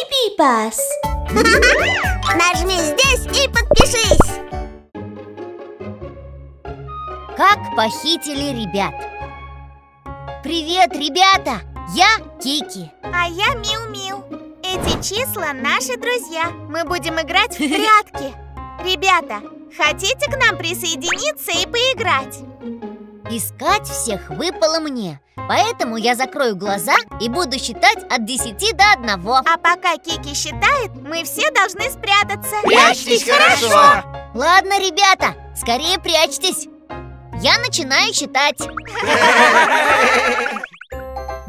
Baby Bus. Нажми здесь и подпишись. Как похитили ребят. Привет, ребята! Я Кики. А я Миу Миу. Эти числа наши друзья. Мы будем играть в прятки. Ребята, хотите к нам присоединиться и поиграть? Искать всех выпало мне, поэтому я закрою глаза и буду считать от 10 до 1. А пока Кики считает, мы все должны спрятаться. Прячьтесь хорошо! Ладно, ребята, скорее прячьтесь. Я начинаю считать.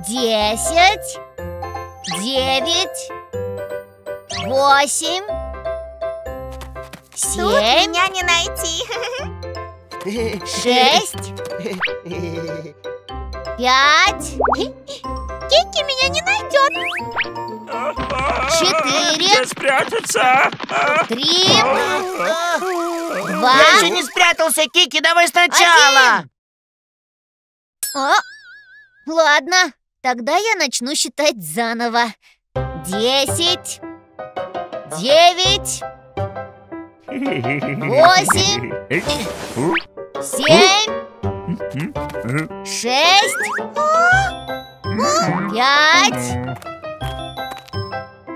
10, 9, 8, 7. Тут меня не найти. 6, 5. Кики меня не найдет. 4. Спрятаться. 3, 2. Я еще не спрятался, Кики, давай сначала. 1. Ладно. Тогда я начну считать заново. 10, 9, 8, 7, 6, 5,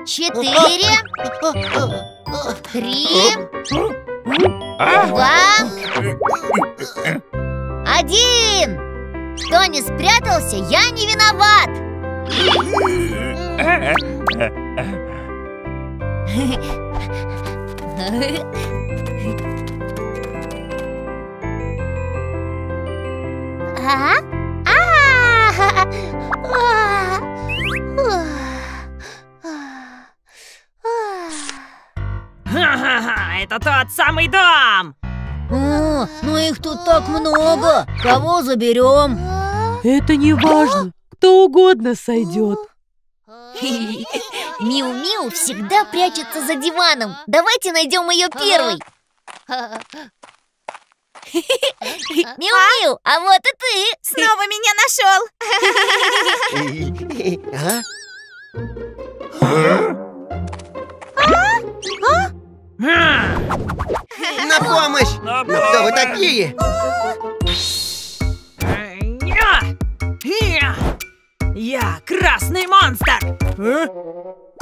4, 3, 2, 1. Кто не спрятался, я не виноват! Это тот самый дом! О, ну их тут так много! Кого заберем? Это не важно, кто угодно сойдет. Миу-Миу всегда прячется за диваном. Давайте найдем ее первой. Миу-Миу, а вот и ты! Снова меня нашел! На помощь! Ну кто вы такие? Я красный монстр!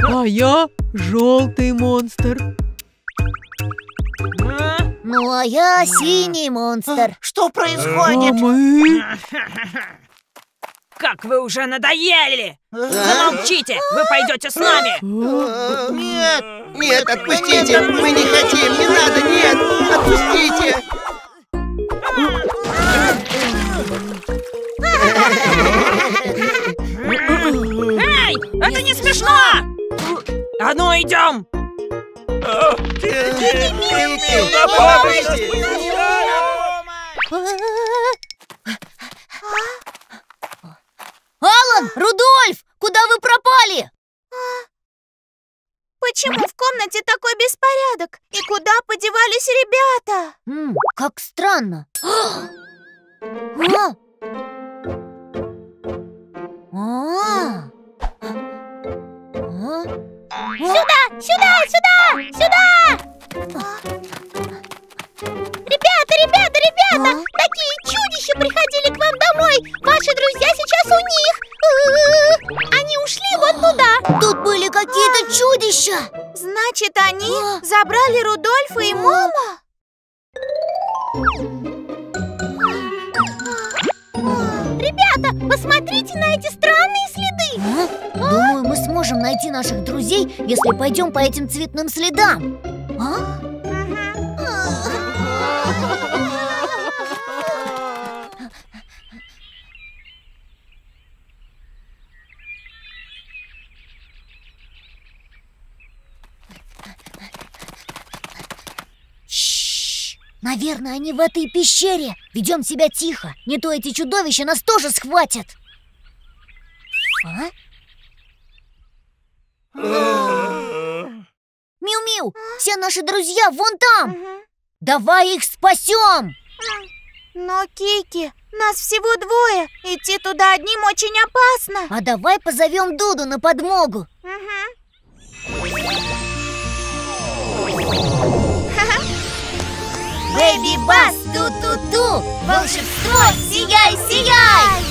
А я желтый монстр. Ну а я синий монстр. Что происходит? А мы? Как вы уже надоели! Замолчите! Вы пойдете с нами! Нет! Нет, отпустите! Мы не хотим! Не надо! Нет! Отпустите! Эй! Это не смешно! А ну, идем! Алан! Рудольф! Куда вы пропали? Почему в комнате такой беспорядок? И куда подевались ребята? Как странно. Сюда! Сюда! Сюда! Сюда! Ребята! Ребята! Ребята! Такие чудища приходили к вам домой! Ваши друзья сейчас у них! Они ушли вот туда! Тут были какие-то чудища! Значит, они забрали Рудольфа и Момо? Ребята, посмотрите на эти странные следы! Думаю, мы сможем найти наших друзей, если пойдем по этим цветным следам. Наверное, они в этой пещере. Ведем себя тихо, не то эти чудовища нас тоже схватят. Миу-Миу, все наши друзья вон там. Давай их спасем. Но, Кики, нас всего 2. Идти туда одним очень опасно. А давай позовем Дуду на подмогу. Баби-бас, ту-ту-ту, волшебство, сияй, сияй!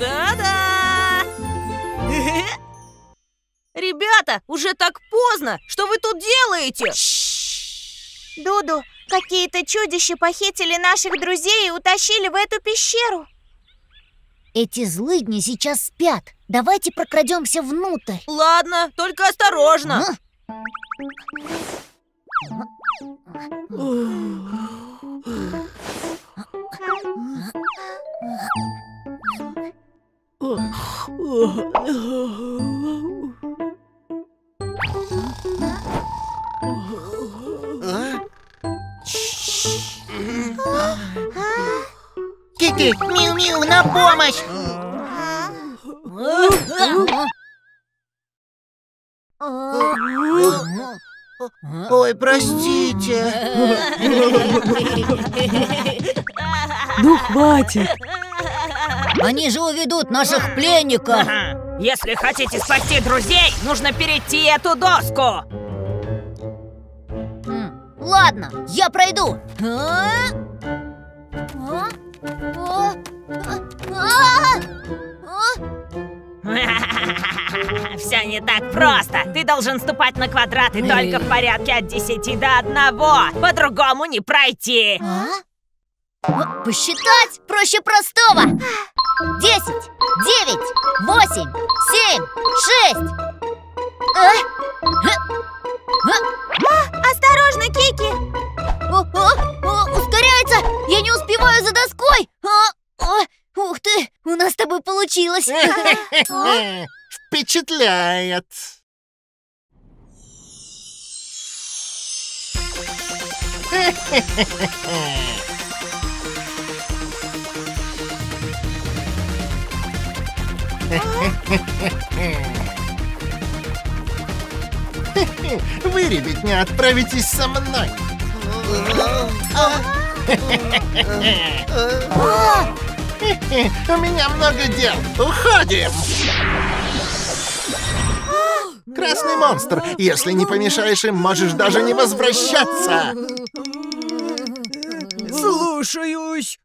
Да-да! Ребята, уже так поздно! Что вы тут делаете? Дуду, какие-то чудища похитили наших друзей и утащили в эту пещеру. Эти злыдни сейчас спят. Давайте прокрадемся внутрь. Ладно, только осторожно. Кики, Миу-Миу, на помощь! Ой, простите. Ну, хватит. Они же уведут наших пленников. Если хотите спасти друзей, нужно перейти эту доску. Ладно, я пройду. Все не так просто. Ты должен ступать на квадраты только в порядке от 10 до 1. По-другому не пройти. Посчитать проще простого. 10, 9, 8, 7, 6. Осторожно, Кики. Ускоряется. Я не успеваю за доской. Ух ты, у нас с тобой получилось. Впечатляет. Вы, ребятня, отправитесь со мной. У меня много дел. Уходим. Красный монстр. Если не помешаешь им, можешь даже не возвращаться. Слушаюсь.